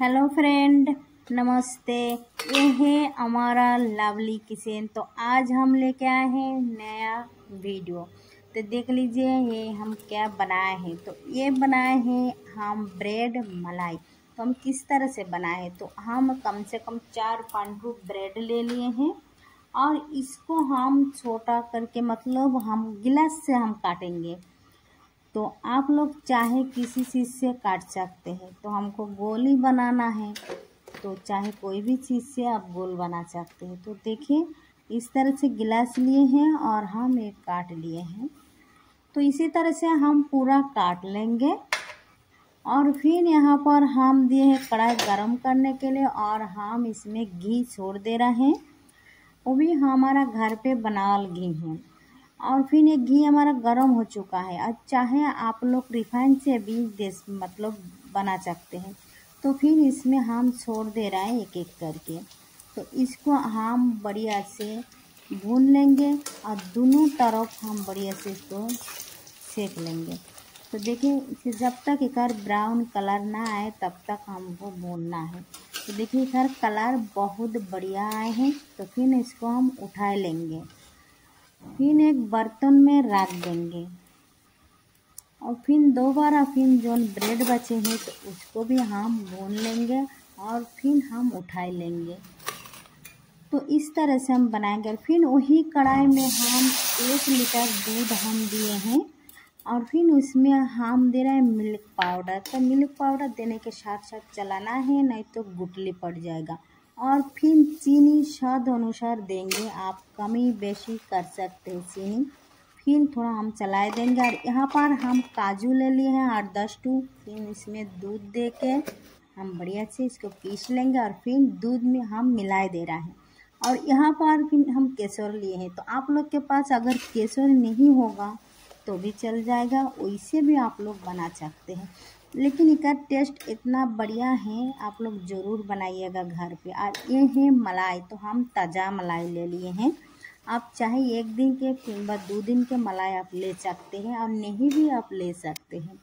Hello friend, नमस्ते। ये है हमारा लवली किचन। तो आज हम लेके आए हैं नया वीडियो। तो देख लीजिए ये हम क्या बनाए हैं। तो ये बनाए हैं हम ब्रेड मलाई। तो हम किस तरह से बनाए हैं, तो हम कम से कम 4-5 ब्रेड ले लिए हैं और इसको हम छोटा करके मतलब हम गिलास से हम काटेंगे। तो आप लोग चाहे किसी चीज़ से काट सकते हैं। तो हमको गोली बनाना है, तो चाहे कोई भी चीज़ से आप गोल बना सकते हैं। तो देखिए इस तरह से गिलास लिए हैं और हम एक काट लिए हैं। तो इसी तरह से हम पूरा काट लेंगे। और फिर यहाँ पर हम दिए हैं कढ़ाई गरम करने के लिए और हम इसमें घी छोड़ दे रहे हैं। वो भी हमारा घर पे बनावल घी है। और फिर ये घी हमारा गर्म हो चुका है। और चाहे आप लोग रिफाइन से भी मतलब बना सकते हैं। तो फिर इसमें हम छोड़ दे रहे हैं एक एक करके। तो इसको हम बढ़िया से भून लेंगे और दोनों तरफ हम बढ़िया से इसको सेक लेंगे। तो देखिए जब तक इधर ब्राउन कलर ना आए तब तक हमको भूनना है। तो देखिए इधर कलर बहुत बढ़िया आए हैं। तो फिर इसको हम उठा लेंगे, फिर एक बर्तन में रख देंगे। और फिर दोबारा फिर जो ब्रेड बचे हैं तो उसको भी हम भून लेंगे और फिर हम उठा लेंगे। तो इस तरह से हम बनाएंगे। फिर वही कढ़ाई में हम 1 लीटर दूध हम दिए हैं और फिर उसमें हम दे रहे हैं मिल्क पाउडर। तो मिल्क पाउडर देने के साथ साथ चलाना है, नहीं तो गुठली पड़ जाएगा। और फिर चीनी स्वाद अनुसार देंगे, आप कमी बेशी कर सकते हैं चीनी। फिर थोड़ा हम चलाए देंगे। और यहाँ पर हम काजू ले लिए हैं 8-10 टू। फिर इसमें दूध दे के हम बढ़िया से इसको पीस लेंगे और फिर दूध में हम मिलाए दे रहा है। और यहाँ पर फिर हम केसर लिए हैं। तो आप लोग के पास अगर केसर नहीं होगा तो भी चल जाएगा, वैसे भी आप लोग बना सकते हैं। लेकिन इसका टेस्ट इतना बढ़िया है, आप लोग ज़रूर बनाइएगा घर पे। और ये है मलाई। तो हम ताज़ा मलाई ले लिए हैं। आप चाहे 1 दिन के किंबा 2 दिन के मलाई आप ले सकते हैं और नहीं भी आप ले सकते हैं।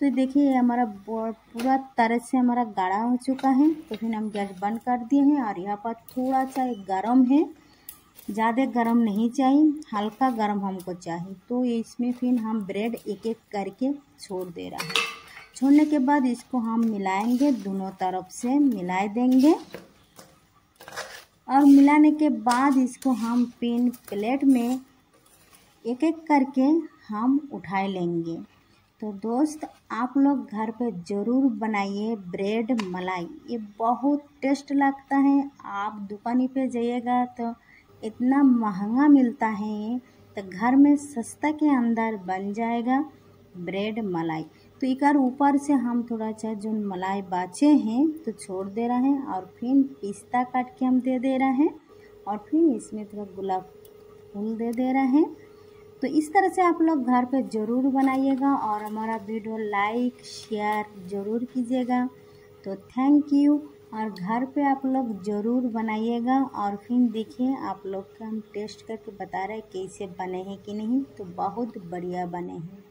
तो देखिए हमारा पूरा तरह से हमारा गाढ़ा हो चुका है। तो फिर हम गैस बंद कर दिए हैं। और यहाँ पर थोड़ा सा गर्म है, ज़्यादा गर्म नहीं चाहिए, हल्का गर्म हमको चाहिए। तो इसमें फिर हम ब्रेड एक एक करके छोड़ दे रहा है। छोड़ने के बाद इसको हम मिलाएंगे, दोनों तरफ से मिलाए देंगे। और मिलाने के बाद इसको हम पिन प्लेट में एक एक करके हम उठा लेंगे। तो दोस्त आप लोग घर पे ज़रूर बनाइए ब्रेड मलाई। ये बहुत टेस्ट लगता है। आप दुकानी पे जाइएगा तो इतना महंगा मिलता है ये, तो घर में सस्ता के अंदर बन जाएगा ब्रेड मलाई। तो इकार ऊपर से हम थोड़ा सा जो मलाई बाचे हैं तो छोड़ दे रहे हैं। और फिर पिस्ता काट के हम दे रहे हैं। और फिर इसमें थोड़ा गुलाब फूल दे रहे हैं। तो इस तरह से आप लोग घर पे ज़रूर बनाइएगा और हमारा वीडियो लाइक शेयर ज़रूर कीजिएगा। तो थैंक यू। और घर पे आप लोग ज़रूर बनाइएगा। और फिर देखिए आप लोग का हम टेस्ट करके बता रहे हैं कैसे बने हैं कि नहीं। तो बहुत बढ़िया बने हैं।